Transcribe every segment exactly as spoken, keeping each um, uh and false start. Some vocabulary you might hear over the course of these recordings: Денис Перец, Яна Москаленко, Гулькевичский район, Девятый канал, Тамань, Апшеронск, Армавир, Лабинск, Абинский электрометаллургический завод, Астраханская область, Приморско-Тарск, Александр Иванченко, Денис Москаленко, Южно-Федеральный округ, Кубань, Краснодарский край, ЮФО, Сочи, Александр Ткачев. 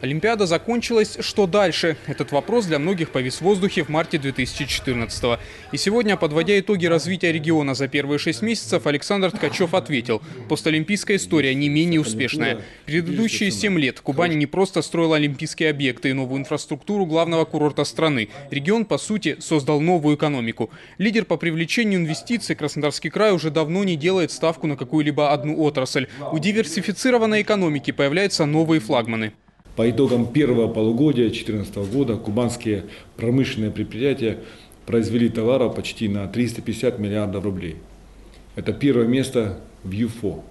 Олимпиада закончилась. Что дальше? Этот вопрос для многих повис в воздухе в марте две тысячи четырнадцатого. И сегодня, подводя итоги развития региона за первые шесть месяцев, Александр Ткачев ответил: постолимпийская история не менее успешная. Предыдущие семь лет Кубань не просто строила олимпийские объекты и новую инфраструктуру главного курорта страны. Регион, по сути, создал новую экономику. Лидер по привлечению инвестиций Краснодарский край уже давно не делает ставку на какую-либо одну отрасль. У диверсифицированной экономики появляются новые флагманы. По итогам первого полугодия две тысячи четырнадцатого года кубанские промышленные предприятия произвели товаров почти на триста пятьдесят миллиардов рублей. Это первое место в ЮФО.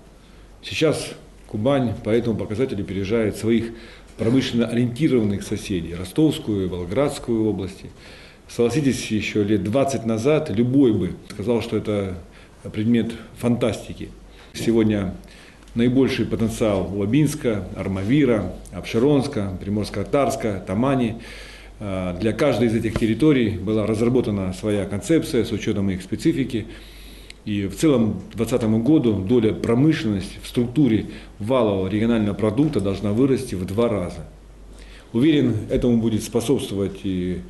Сейчас Кубань по этому показателю опережает своих промышленно ориентированных соседей – Ростовскую и Волгоградскую области. Согласитесь, еще лет двадцать назад любой бы сказал, что это предмет фантастики. Сегодня наибольший потенциал у Лабинска, Армавира, Апшеронска, Приморско-Тарска, Тамани. Для каждой из этих территорий была разработана своя концепция с учетом их специфики. И в целом к две тысячи двадцатому году доля промышленности в структуре валового регионального продукта должна вырасти в два раза. Уверен, этому будет способствовать и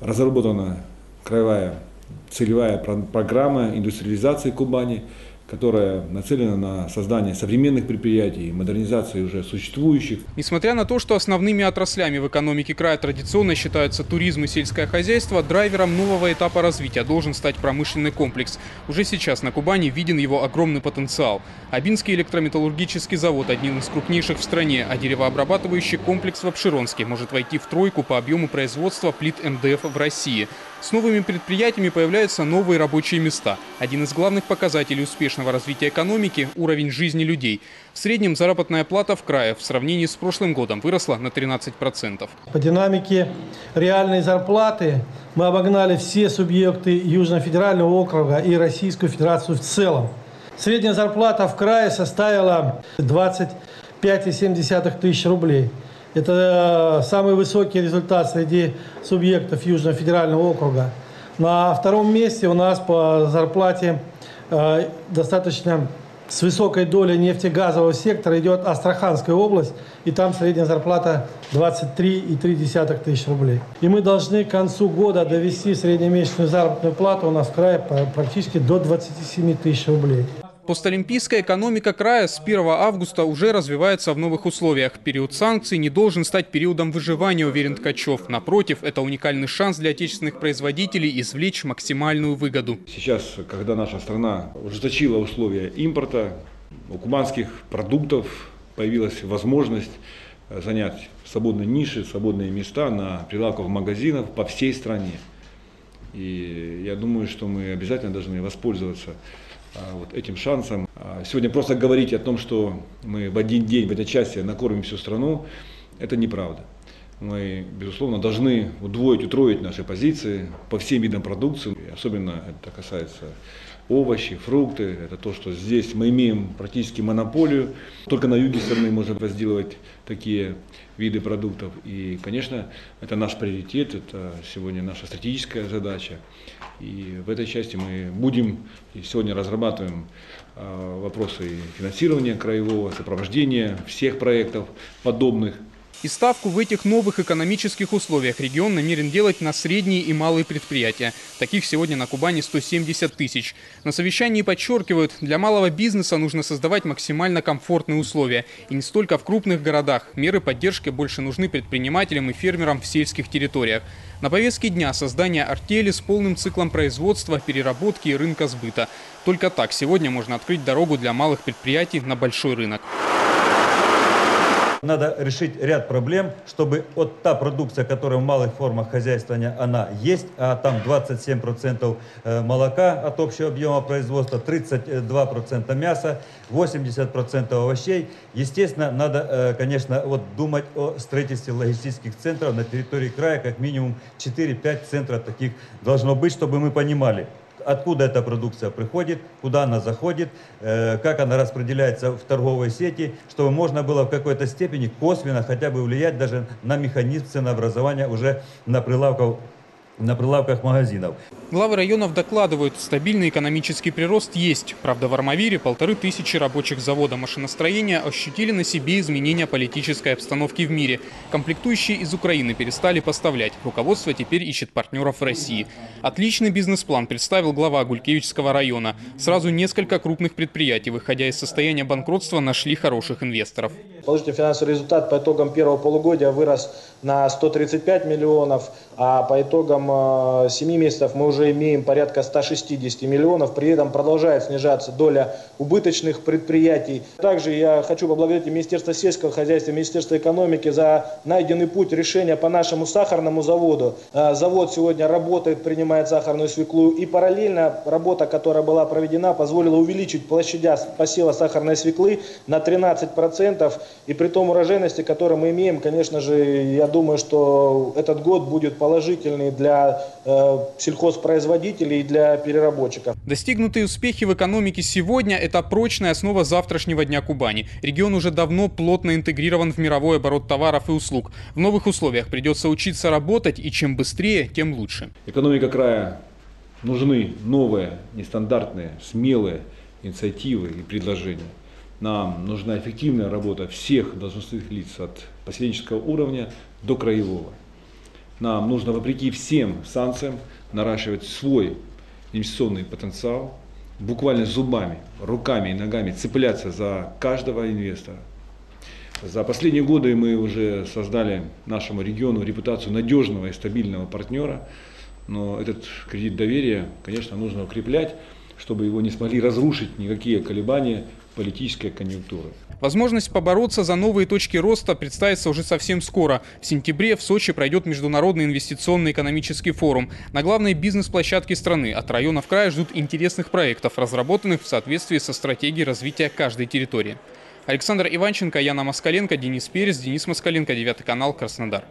разработана краевая целевая программа индустриализации Кубани, которая нацелена на создание современных предприятий и модернизацию уже существующих. Несмотря на то, что основными отраслями в экономике края традиционно считаются туризм и сельское хозяйство, драйвером нового этапа развития должен стать промышленный комплекс. Уже сейчас на Кубани виден его огромный потенциал. Абинский электрометаллургический завод – одним из крупнейших в стране, а деревообрабатывающий комплекс в Апшеронске может войти в тройку по объему производства плит эм дэ эф в России. С новыми предприятиями появляются новые рабочие места. Один из главных показателей успешного развития экономики – уровень жизни людей. В среднем заработная плата в крае в сравнении с прошлым годом выросла на тринадцать процентов. По динамике реальной зарплаты мы обогнали все субъекты Южно-Федерального округа и Российскую Федерацию в целом. Средняя зарплата в крае составила двадцать пять и семь десятых тысяч рублей. Это самый высокий результат среди субъектов Южно-Федерального округа. На втором месте у нас по зарплате э, достаточно с высокой долей нефтегазового сектора идет Астраханская область, и там средняя зарплата двадцать три и три десятых тысяч рублей. И мы должны к концу года довести среднемесячную заработную плату у нас в крае практически до двадцати семи тысяч рублей. Постолимпийская экономика края с первого августа уже развивается в новых условиях. Период санкций не должен стать периодом выживания, уверен Ткачев. Напротив, это уникальный шанс для отечественных производителей извлечь максимальную выгоду. Сейчас, когда наша страна ужесточила условия импорта, у кубанских продуктов появилась возможность занять свободные ниши, свободные места на прилавках магазинов по всей стране. И я думаю, что мы обязательно должны воспользоваться вот этим шансом. Сегодня просто говорить о том, что мы в один день, в это части накормим всю страну, это неправда. Мы, безусловно, должны удвоить, утроить наши позиции по всем видам продукции. Особенно это касается овощи, фрукты. Это то, что здесь мы имеем практически монополию. Только на юге страны можно возделывать такие виды продуктов. И, конечно, это наш приоритет, это сегодня наша стратегическая задача. И в этой части мы будем, и сегодня разрабатываем вопросы финансирования краевого, сопровождения всех проектов подобных. И ставку в этих новых экономических условиях регион намерен делать на средние и малые предприятия. Таких сегодня на Кубани сто семьдесят тысяч. На совещании подчеркивают, для малого бизнеса нужно создавать максимально комфортные условия. И не столько в крупных городах. Меры поддержки больше нужны предпринимателям и фермерам в сельских территориях. На повестке дня создание артели с полным циклом производства, переработки и рынка сбыта. Только так сегодня можно открыть дорогу для малых предприятий на большой рынок. Надо решить ряд проблем, чтобы вот та продукция, которая в малых формах хозяйствования, она есть, а там двадцать семь процентов молока от общего объема производства, тридцать два процента мяса, восемьдесят процентов овощей. Естественно, надо, конечно, вот думать о строительстве логистических центров на территории края, как минимум четыре-пять центров таких должно быть, чтобы мы понимали, откуда эта продукция приходит, куда она заходит, как она распределяется в торговой сети, чтобы можно было в какой-то степени косвенно хотя бы влиять даже на механизм ценообразования уже на прилавках на прилавках магазинов. Главы районов докладывают, стабильный экономический прирост есть. Правда, в Армавире полторы тысячи рабочих завода машиностроения ощутили на себе изменения политической обстановки в мире. Комплектующие из Украины перестали поставлять. Руководство теперь ищет партнеров в России. Отличный бизнес-план представил глава Гулькевичского района. Сразу несколько крупных предприятий, выходя из состояния банкротства, нашли хороших инвесторов. Положительный финансовый результат по итогам первого полугодия вырос на сто тридцать пять миллионов, а по итогам семи месяцев мы уже имеем порядка ста шестидесяти миллионов, при этом продолжает снижаться доля убыточных предприятий. Также я хочу поблагодарить Министерство сельского хозяйства, Министерство экономики за найденный путь решения по нашему сахарному заводу. Завод сегодня работает, принимает сахарную свеклу, и параллельно работа, которая была проведена, позволила увеличить площадя посева сахарной свеклы на тринадцать процентов, и при том урожайности, которую мы имеем, конечно же, я думаю, что этот год будет положительный для э, сельхозпроизводителей производителей и для переработчиков. Достигнутые успехи в экономике сегодня – это прочная основа завтрашнего дня Кубани. Регион уже давно плотно интегрирован в мировой оборот товаров и услуг. В новых условиях придется учиться работать, и чем быстрее, тем лучше. Экономика края нужны новые, нестандартные, смелые инициативы и предложения. Нам нужна эффективная работа всех должностных лиц от поселенческого уровня до краевого. Нам нужно, вопреки всем санкциям, наращивать свой инвестиционный потенциал, буквально зубами, руками и ногами цепляться за каждого инвестора. За последние годы мы уже создали нашему региону репутацию надежного и стабильного партнера, но этот кредит доверия, конечно, нужно укреплять, чтобы его не смогли разрушить никакие колебания политической конъюнктуры. Возможность побороться за новые точки роста представится уже совсем скоро. В сентябре в Сочи пройдет Международный инвестиционный экономический форум. На главной бизнес-площадке страны от районов края ждут интересных проектов, разработанных в соответствии со стратегией развития каждой территории. Александр Иванченко, Яна Москаленко, Денис Перец, Денис Москаленко, Девятый канал, Краснодар.